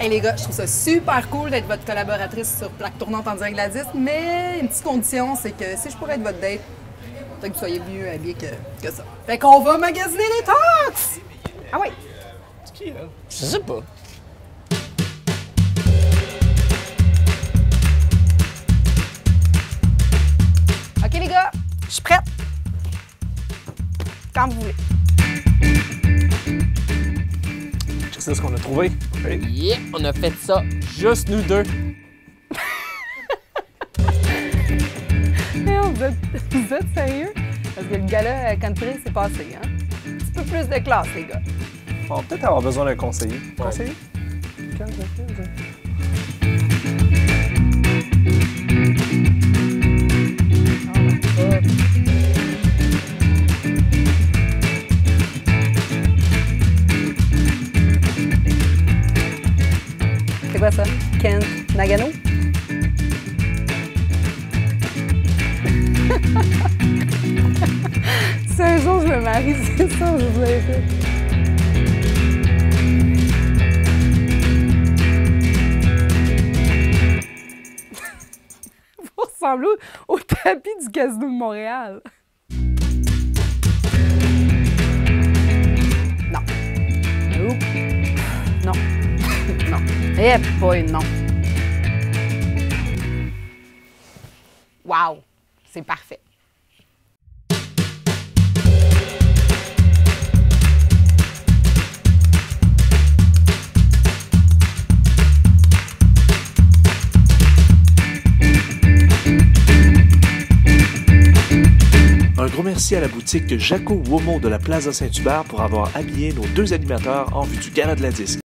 Hey les gars, je trouve ça super cool d'être votre collaboratrice sur Plaque Tournante en direct de la 10, mais une petite condition, c'est que si je pourrais être votre date, peut-être que vous soyez mieux habillé que ça. Fait qu'on va magasiner les tox! Ah ouais! C'est qui, là? Je sais pas. OK les gars, je suis prête. Quand vous voulez. C'est ce qu'on a trouvé. Okay. Yeah, on a fait ça juste nous deux. Vous êtes sérieux? Parce que le gala country s'est passé, hein? Un petit peu plus de classe, les gars. On va peut-être avoir besoin d'un conseiller. Ouais. Conseiller? C'est quoi ça? Kent Nagano? Si un jour je me marie, c'est ça que je voulais faire. Vous ressemblez au tapis du casino de Montréal. Non. Non. Non. Eh boy, non. Wow! C'est parfait. Un gros merci à la boutique Jaco Womo de la Plaza Saint-Hubert pour avoir habillé nos deux animateurs en vue du gala de la disque.